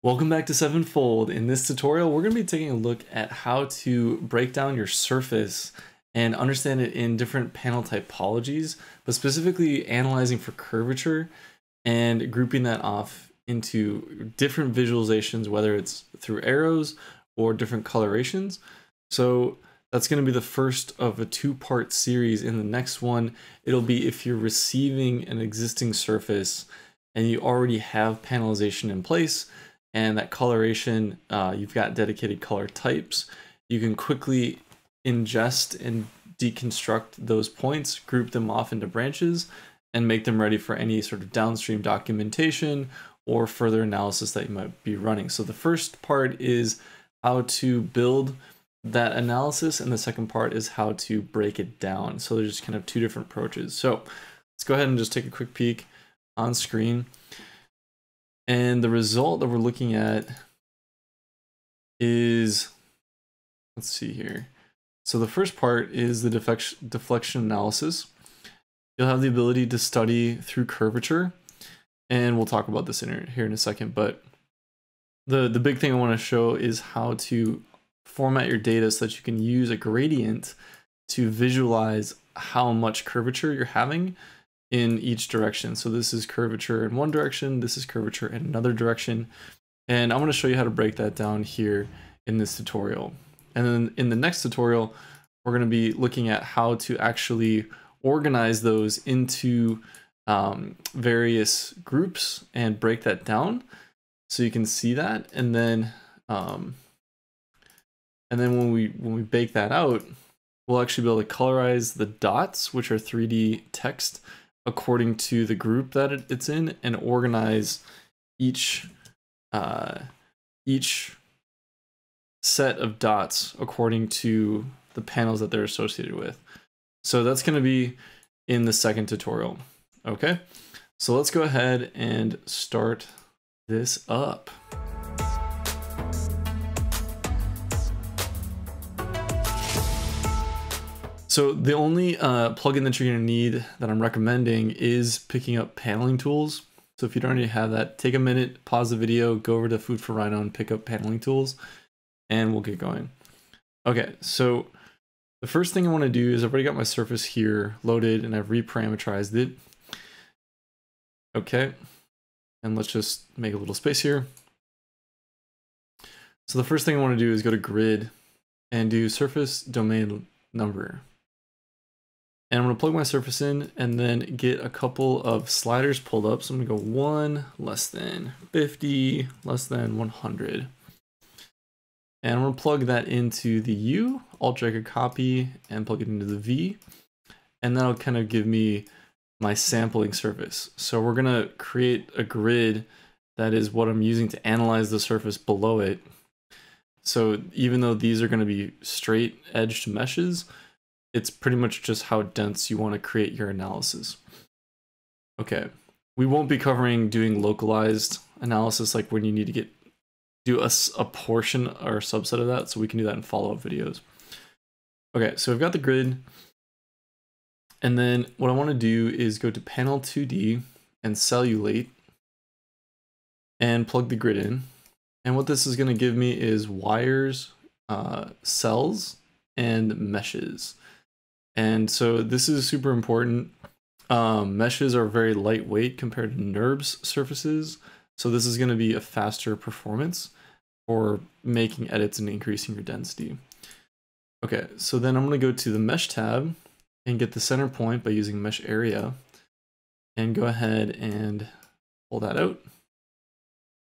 Welcome back to 7fold. In this tutorial, we're going to be taking a look at how to break down your surface and understand it in different panel typologies, but specifically analyzing for curvature and grouping that off into different visualizations, whether it's through arrows or different colorations. So that's going to be the first of a two-part series. In the next one, it'll be if you're receiving an existing surface and you already have panelization in place, and that coloration, you've got dedicated color types, you can quickly ingest and deconstruct those points, group them off into branches, and make them ready for any sort of downstream documentation or further analysis that you might be running. So the first part is how to build that analysis, and the second part is how to break it down. So there's just kind of two different approaches. So let's go ahead and just take a quick peek on screen. And the result that we're looking at is, let's see here. So the first part is the deflection analysis. You'll have the ability to study through curvature, and we'll talk about this here in a second, but the big thing I want to show is how to format your data so that you can use a gradient to visualize how much curvature you're having in each direction. So this is curvature in one direction, this is curvature in another direction, and I'm going to show you how to break that down here in this tutorial. And then in the next tutorial, we're going to be looking at how to actually organize those into various groups and break that down so you can see that. And then when we bake that out, we'll actually be able to colorize the dots, which are 3D text, according to the group that it's in, and organize each set of dots according to the panels that they're associated with. So that's going to be in the second tutorial. Okay, so let's go ahead and start this up. So the only plugin that you're going to need that I'm recommending is picking up Paneling Tools. So if you don't already have that, take a minute, pause the video, go over to Food for Rhino and pick up Paneling Tools, and we'll get going. Okay, so the first thing I want to do is I've already got my surface here loaded and I've reparameterized it. Okay, and let's just make a little space here. So the first thing I want to do is go to Grid and do Surface Domain Number. And I'm going to plug my surface in and then get a couple of sliders pulled up. So I'm going to go 1, less than 50, less than 100. And I'm going to plug that into the U, Alt-drag a copy, and plug it into the V. And that'll kind of give me my sampling surface. So we're going to create a grid that is what I'm using to analyze the surface below it. So even though these are going to be straight edged meshes, it's pretty much just how dense you want to create your analysis. Okay, we won't be covering doing localized analysis, like when you need to do a portion or subset of that, so we can do that in follow-up videos. Okay, so we've got the grid, and then what I want to do is go to Panel 2D and Cellulate and plug the grid in. And what this is going to give me is wires, cells, and meshes. And so this is super important. Meshes are very lightweight compared to NURBS surfaces. So this is going to be a faster performance for making edits and increasing your density. Okay, so then I'm going to go to the Mesh tab and get the center point by using Mesh Area. And go ahead and pull that out.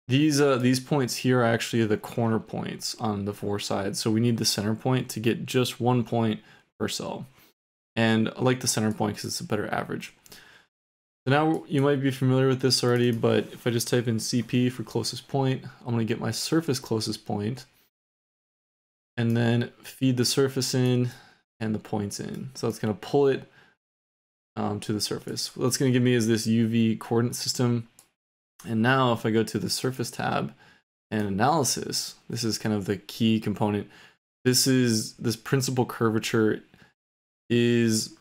These points here are actually the corner points on the four sides. So we need the center point to get just 1 point per cell. And I like the center point because it's a better average. So now you might be familiar with this already, but if I just type in CP for closest point, I'm going to get my surface closest point and then feed the surface in and the points in. So it's going to pull it to the surface. What that's going to give me is this UV coordinate system. And now if I go to the Surface tab and Analysis, this is kind of the key component. This principal curvature is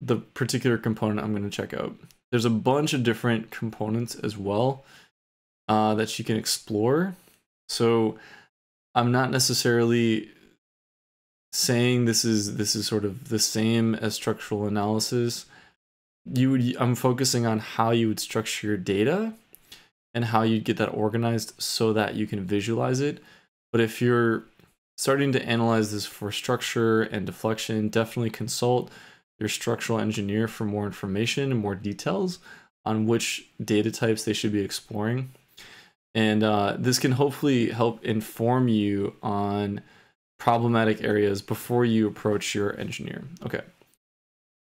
the particular component I'm going to check out. There's a bunch of different components as well. that you can explore. So I'm not necessarily saying this is sort of the same as structural analysis. I'm focusing on how you would structure your data and how you'd get that organized so that you can visualize it. But if you're starting to analyze this for structure and deflection, definitely consult your structural engineer for more information and more details on which data types they should be exploring. And this can hopefully help inform you on problematic areas before you approach your engineer. Okay,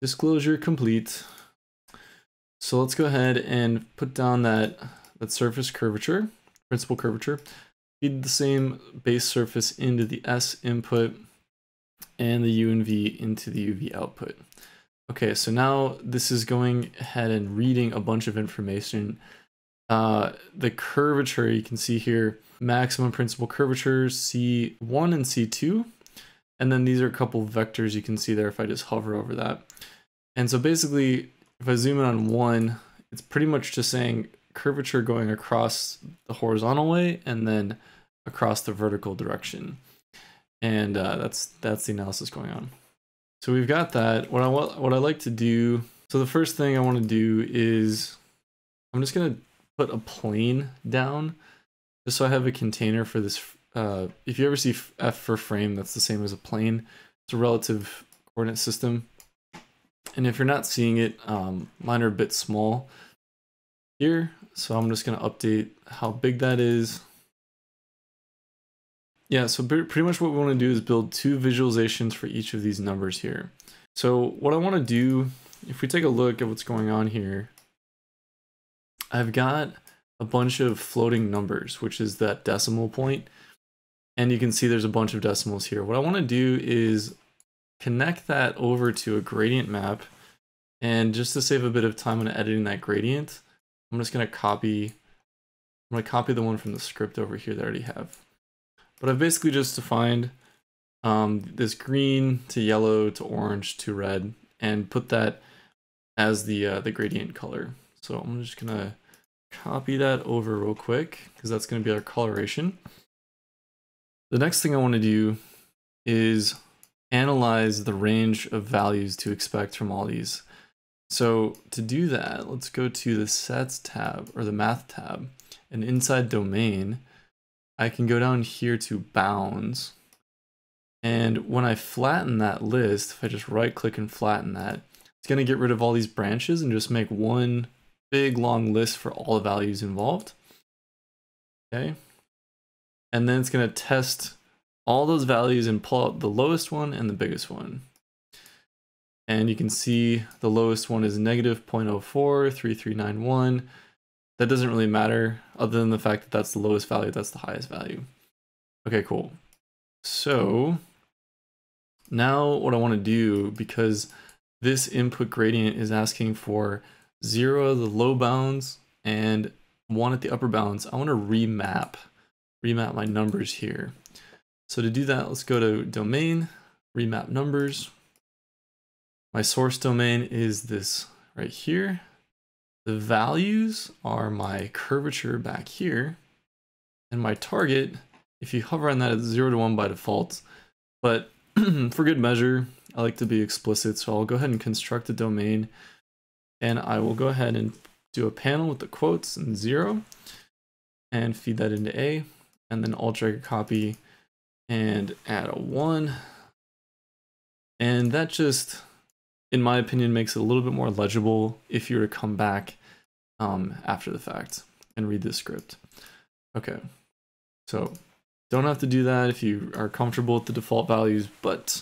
disclosure complete. So let's go ahead and put down that surface curvature, principal curvature. Feed the same base surface into the S input and the U and V into the UV output. Okay, so now this is going ahead and reading a bunch of information. The curvature, you can see here, maximum principal curvature, C1 and C2. And then these are a couple vectors you can see there if I just hover over that. And so basically, if I zoom in on one, it's pretty much just saying curvature going across the horizontal way and then across the vertical direction. And that's the analysis going on. So we've got that. What I like to do, so the first thing I want to do is I'm just going to put a plane down just so I have a container for this. If you ever see F for frame, that's the same as a plane. It's a relative coordinate system. And if you're not seeing it, mine are a bit small here. So I'm just going to update how big that is. Yeah, so pretty much what we want to do is build two visualizations for each of these numbers here. So what I want to do, if we take a look at what's going on here, I've got a bunch of floating numbers, which is that decimal point. And you can see there's a bunch of decimals here. What I want to do is connect that over to a gradient map. And just to save a bit of time on editing that gradient, I'm just going to copy the one from the script over here that I already have. But I've basically just defined this green to yellow to orange to red and put that as the gradient color. So I'm just gonna copy that over real quick because that's gonna be our coloration. The next thing I wanna do is analyze the range of values to expect from all these. So to do that, let's go to the sets tab or the math tab, and inside domain, I can go down here to bounds, and when I flatten that list, if I just right click and flatten that, it's going to get rid of all these branches and just make one big long list for all the values involved. Okay, and then it's going to test all those values and pull out the lowest one and the biggest one. And you can see the lowest one is negative 0.04, 3391. That doesn't really matter other than the fact that that's the lowest value, that's the highest value. Okay, cool. So now what I want to do, because this input gradient is asking for 0 at the low bounds and 1 at the upper bounds, I want to remap my numbers here. So to do that, let's go to domain, remap numbers. My source domain is this right here. The values are my curvature back here, and my target, if you hover on that, it's 0 to 1 by default, but for good measure, I like to be explicit, so I'll go ahead and construct a domain, and I will go ahead and do a panel with the quotes and 0, and feed that into A, and then I'll drag a copy and add a 1, and that just, in my opinion, makes it a little bit more legible if you were to come back after the fact and read this script. Okay, so don't have to do that if you are comfortable with the default values, but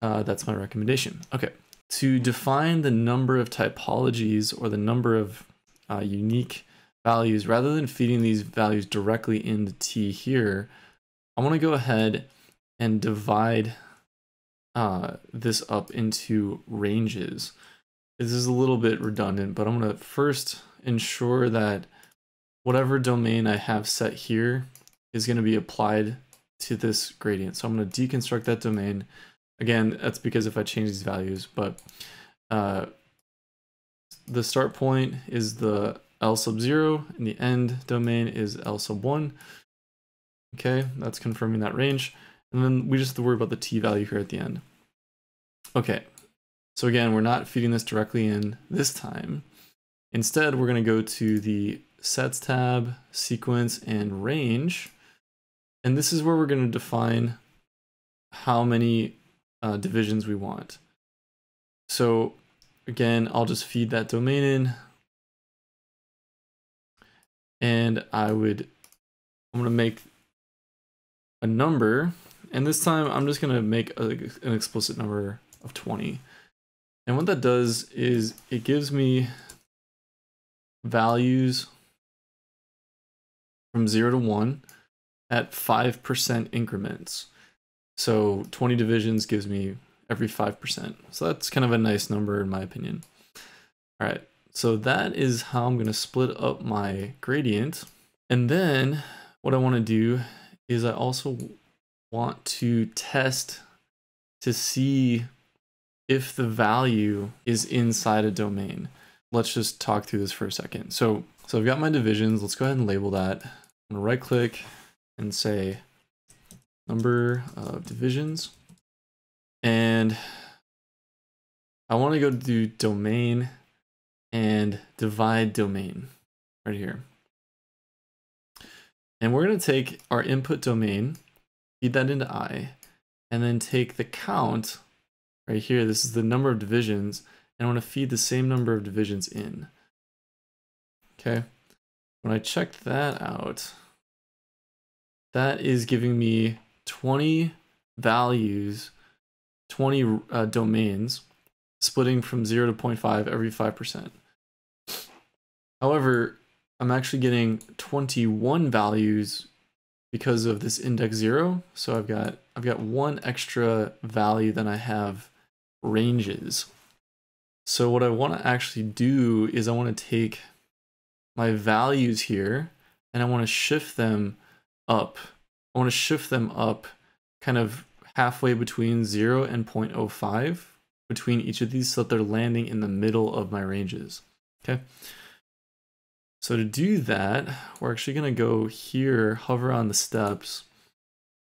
that's my recommendation. Okay, to define the number of typologies or the number of unique values, rather than feeding these values directly into T here, I wanna go ahead and divide this up into ranges. This is a little bit redundant, but I'm going to first ensure that whatever domain I have set here is going to be applied to this gradient. So I'm going to deconstruct that domain. Again, that's because if I change these values, but the start point is the L sub 0, and the end domain is L sub 1. Okay, that's confirming that range. And then we just have to worry about the T value here at the end. Okay, so again, we're not feeding this directly in this time. Instead, we're going to go to the Sets tab, Sequence, and Range. And this is where we're going to define how many divisions we want. So again, I'll just feed that domain in. And I'm going to make a number. And this time, I'm just going to make an explicit number of 20. And what that does is it gives me values from 0 to 1 at 5% increments. So 20 divisions gives me every 5%. So that's kind of a nice number in my opinion. All right, so that is how I'm going to split up my gradient. And then what I want to do is I also want to test to see if the value is inside a domain. Let's just talk through this for a second. So I've got my divisions. Let's go ahead and label that. I'm gonna right click and say number of divisions. And I wanna go to domain and divide domain right here. And we're gonna take our input domain, feed that into I, and then take the count right here. This is the number of divisions. And I want to feed the same number of divisions in. Okay, when I checked that out, that is giving me 20 values, 20 domains, splitting from 0 to 0.5 every 5%. However, I'm actually getting 21 values because of this index 0. So I've got one extra value than I have ranges. So what I want to actually do is I want to take my values here and I want to shift them up. I want to shift them up kind of halfway between 0 and 0.05 between each of these so that they're landing in the middle of my ranges. Okay. So to do that, we're actually going to go here, hover on the steps,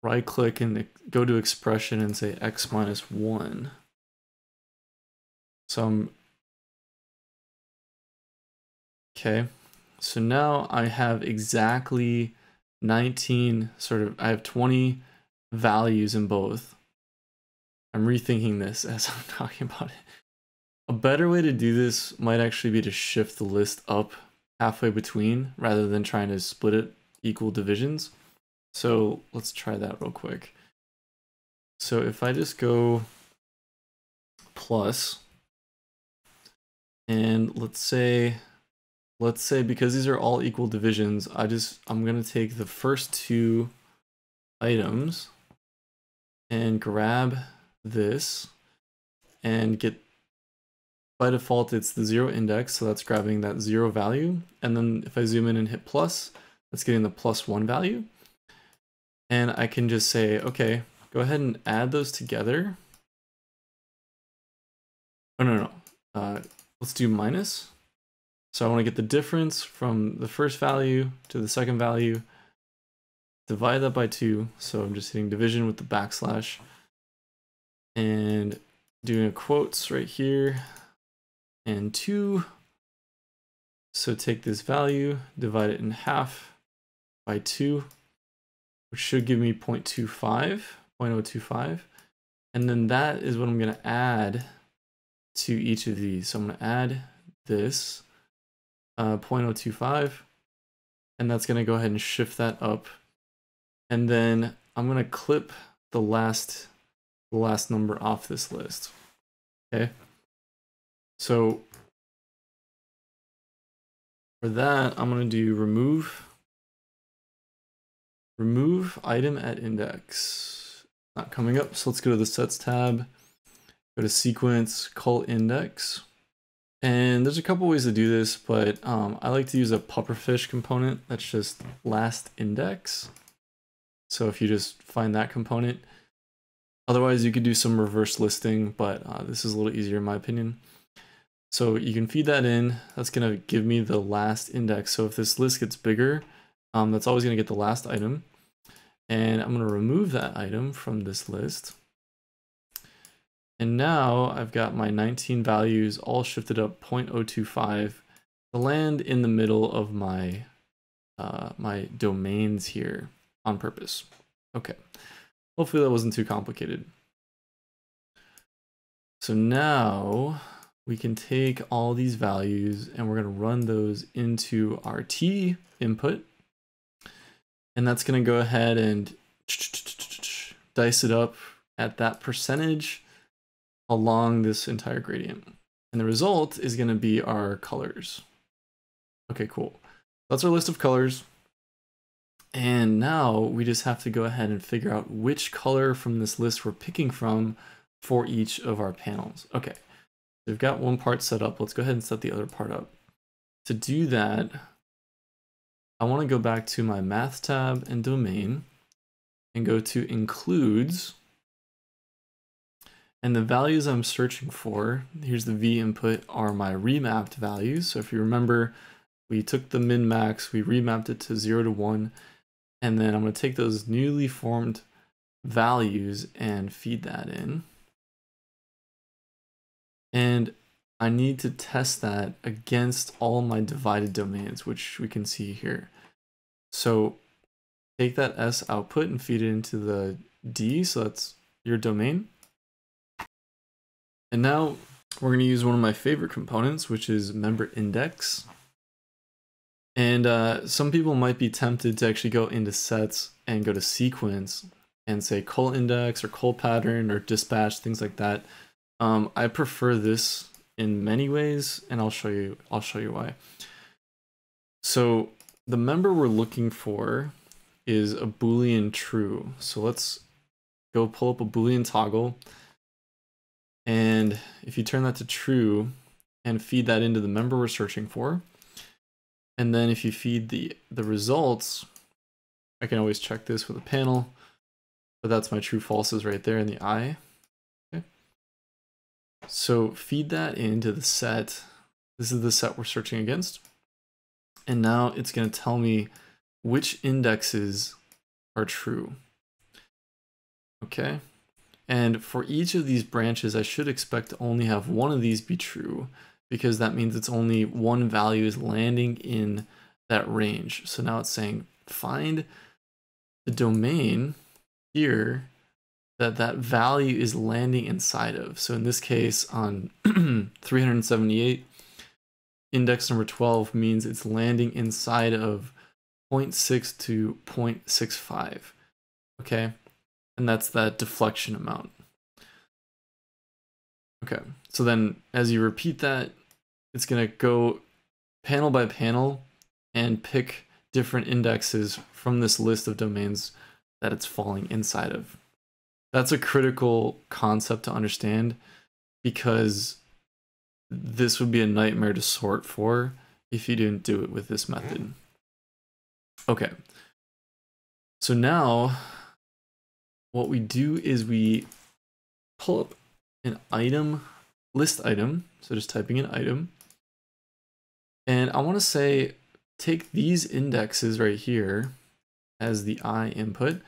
right click and go to expression and say X minus 1. Okay, so now I have exactly 19, I have 20 values in both. I'm rethinking this as I'm talking about it. A better way to do this might actually be to shift the list up halfway between rather than trying to split it equal divisions. So let's try that real quick. So if I just go plus, and let's say because these are all equal divisions, I'm gonna take the first two items and grab this and get, by default, it's the 0 index. So that's grabbing that 0 value. And then if I zoom in and hit plus, that's getting the plus 1 value. And I can just say, okay, go ahead and add those together. Oh, no. Let's do minus. So I want to get the difference from the first value to the second value, divide that by 2. So I'm just hitting division with the backslash and doing a quotes right here and 2. So take this value, divide it in half by 2, which should give me 0.025. And then that is what I'm going to add to each of these. So I'm going to add this 0.025, and that's going to go ahead and shift that up. And then I'm going to clip the last number off this list. Okay. So for that, I'm going to do remove item at index. Not coming up. So let's go to the sets tab. Go to sequence, call index, and there's a couple ways to do this, but I like to use a pufferfish component that's just last index. So if you just find that component, otherwise you could do some reverse listing, but this is a little easier in my opinion. So you can feed that in. That's going to give me the last index. So if this list gets bigger, that's always going to get the last item. And I'm going to remove that item from this list. And now I've got my 19 values all shifted up 0.025 to land in the middle of my my domains here on purpose. Okay, hopefully that wasn't too complicated. So now we can take all these values and we're going to run those into our T input. And that's going to go ahead and dice it up at that percentage along this entire gradient. And the result is going to be our colors. Okay, cool. That's our list of colors. And now we just have to go ahead and figure out which color from this list we're picking from for each of our panels. Okay, we've got one part set up. Let's go ahead and set the other part up. To do that, I want to go back to my Math tab and Domain and go to Includes. And the values I'm searching for, here's the V input, are my remapped values. So if you remember, we took the min max, we remapped it to 0 to 1, and then I'm going to take those newly formed values and feed that in. And I need to test that against all my divided domains, which we can see here. So take that S output and feed it into the D, so that's your domain. And now we're going to use one of my favorite components, which is Member Index. And some people might be tempted to actually go into sets and go to sequence and say col index or col pattern or dispatch, things like that. I prefer this in many ways, and I'll show you why. So the member we're looking for is a Boolean true. So let's go pull up a Boolean toggle. And if you turn that to true and feed that into the member we're searching for, and then if you feed the results, I can always check this with a panel, but that's my true falses right there in the I. Okay. So feed that into the set. This is the set we're searching against. And now it's going to tell me which indexes are true. Okay. And for each of these branches, I should expect to only have one of these be true, because that means it's only one value is landing in that range. So now it's saying find the domain here that value is landing inside of. So in this case, on 378, index number 12 means it's landing inside of 0.6 to 0.65. Okay. And that's that deflection amount. Okay, so then as you repeat that, it's going to go panel by panel and pick different indexes from this list of domains that it's falling inside of. That's a critical concept to understand, because this would be a nightmare to sort for if you didn't do it with this method. Okay, so now what we do is we pull up an item, list item. So just typing an item. And I want to say, take these indexes right here as the I input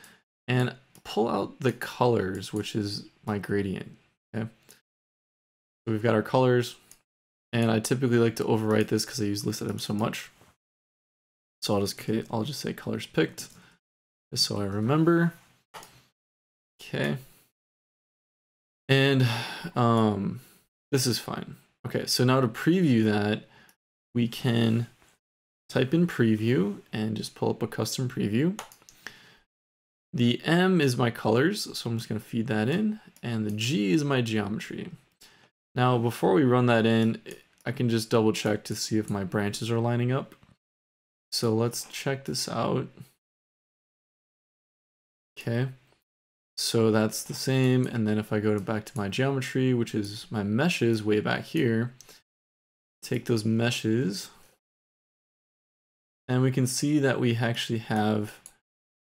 and pull out the colors, which is my gradient. Okay. So we've got our colors, and I typically like to overwrite this because I use list item so much. So I'll just say colors picked, just so I remember. Okay, and this is fine. Okay, so now to preview that, we can type in preview and just pull up a custom preview. The M is my colors, so I'm just going to feed that in, and the G is my geometry. Now, before we run that in, I can just double check to see if my branches are lining up. So let's check this out. Okay. So that's the same, and then if I go back to my geometry, which is my meshes way back here, take those meshes, and we can see that we actually have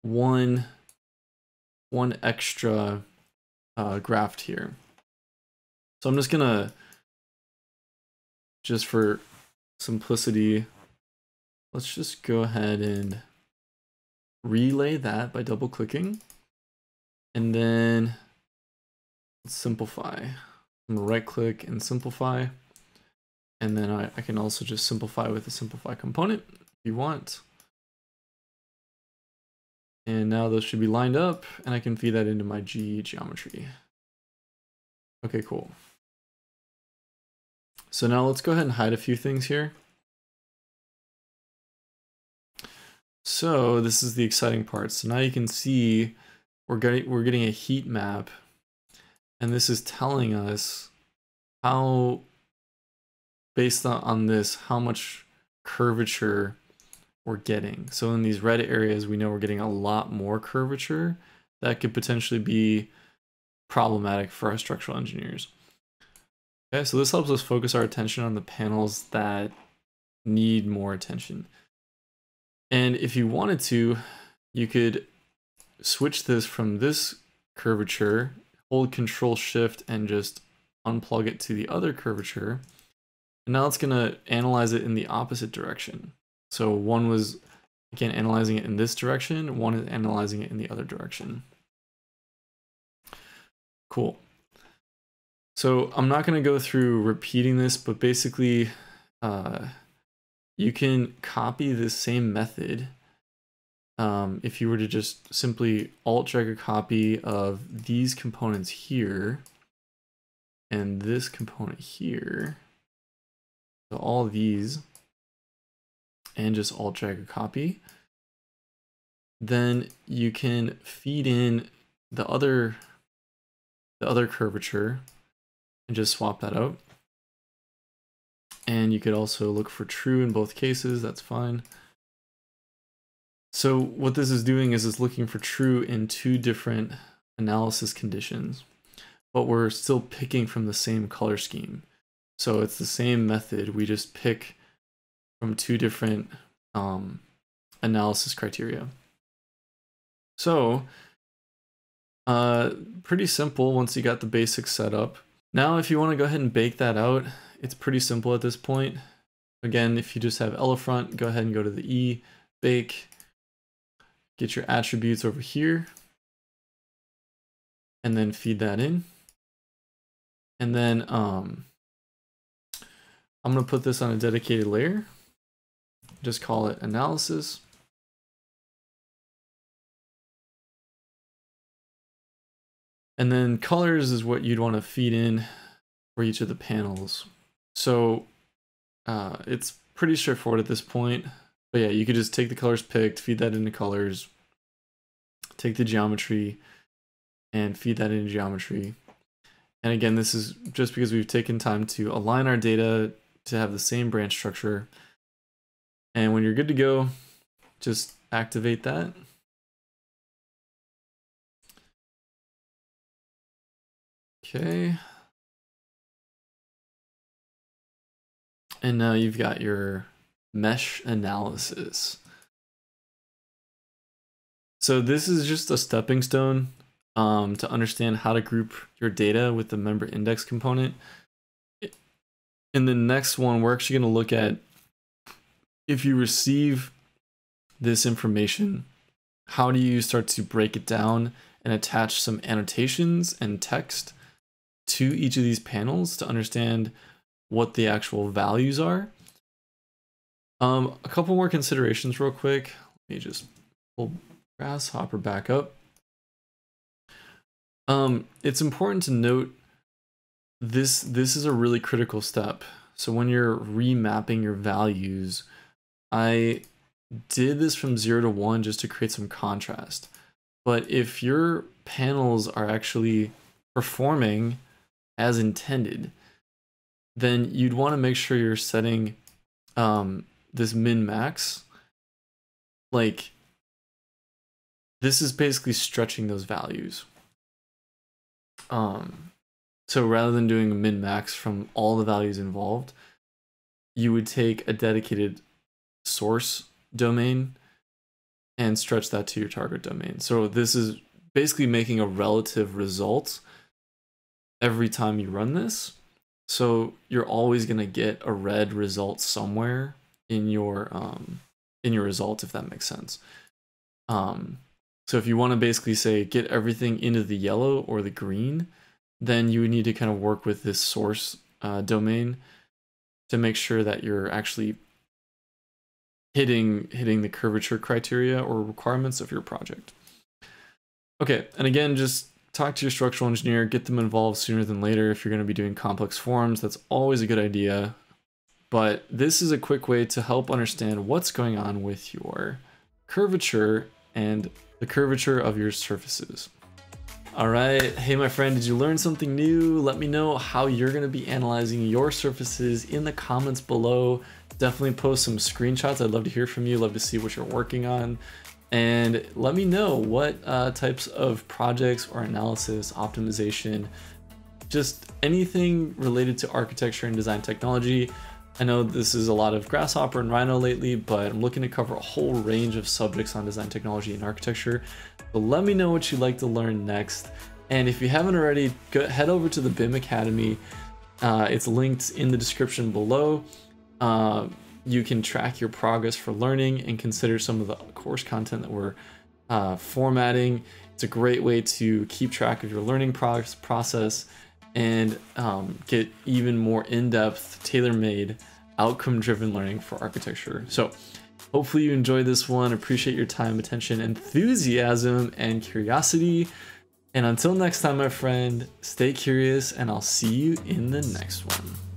one extra graft here. So I'm just gonna just for simplicity, let's just go ahead and relay that by double clicking, and then simplify. I'm gonna right click and simplify, and then I can also just simplify with a simplify component if you want. And now those should be lined up, and I can feed that into my geometry. Okay, cool. So now let's go ahead and hide a few things here. So this is the exciting part. So now you can see we're getting a heat map, and this is telling us how, based on this, how much curvature we're getting. So in these red areas, we know we're getting a lot more curvature. That could potentially be problematic for our structural engineers. Okay, so this helps us focus our attention on the panels that need more attention. And if you wanted to, you could switch this from this curvature, hold Control Shift and just unplug it to the other curvature. And now it's gonna analyze it in the opposite direction. So one was, again, analyzing it in this direction, one is analyzing it in the other direction. Cool. So I'm not going to go through repeating this, but basically you can copy this same method if you were to just simply Alt-drag a copy of these components here and this component here, so all these, and just Alt-drag a copy. Then you can feed in the other curvature and just swap that out. And you could also look for true in both cases, that's fine. So what this is doing is it's looking for true in two different analysis conditions, but we're still picking from the same color scheme. So it's the same method, we just pick from two different analysis criteria. So pretty simple once you got the basics set up. Now, if you want to go ahead and bake that out, it's pretty simple at this point. Again, if you just have Elefront, go ahead and go to the E, bake, get your attributes over here, and then feed that in. And then I'm going to put this on a dedicated layer. Just call it analysis. And then colors is what you'd want to feed in for each of the panels. So it's pretty straightforward at this point. But yeah, you could just take the colors picked, feed that into colors, take the geometry and feed that into geometry. And again, this is just because we've taken time to align our data to have the same branch structure. And when you're good to go, just activate that. Okay. And now you've got your mesh analysis. So this is just a stepping stone to understand how to group your data with the member index component. In the next one, we're actually going to look at, if you receive this information, how do you start to break it down and attach some annotations and text to each of these panels to understand what the actual values are. A couple more considerations real quick. Let me just pull Grasshopper back up. It's important to note this is a really critical step. So when you're remapping your values, I did this from 0 to 1 just to create some contrast. But if your panels are actually performing as intended, then you'd want to make sure you're setting this min-max. Like, this is basically stretching those values. So rather than doing a min-max from all the values involved, you would take a dedicated source domain and stretch that to your target domain. So this is basically making a relative result every time you run this. So you're always going to get a red result somewhere in your result, if that makes sense. So if you want to basically say get everything into the yellow or the green, then you would need to kind of work with this source domain to make sure that you're actually hitting the curvature criteria or requirements of your project. Okay, and again, just talk to your structural engineer, get them involved sooner than later. If you're going to be doing complex forms, that's always a good idea. But this is a quick way to help understand what's going on with your curvature and the curvature of your surfaces. All right, hey my friend, did you learn something new? Let me know how you're going to be analyzing your surfaces in the comments below. Definitely post some screenshots. I'd love to hear from you. Love to see what you're working on. And let me know what types of projects or analysis, optimization, just anything related to architecture and design technology. I know this is a lot of Grasshopper and Rhino lately, but I'm looking to cover a whole range of subjects on design technology and architecture. So let me know what you'd like to learn next. And if you haven't already, head over to the BIM Academy. It's linked in the description below. You can track your progress for learning and consider some of the course content that we're formatting. It's a great way to keep track of your learning process and get even more in-depth, tailor-made, outcome-driven learning for architecture. So hopefully you enjoyed this one. Appreciate your time, attention, enthusiasm, and curiosity. And until next time, my friend, stay curious, and I'll see you in the next one.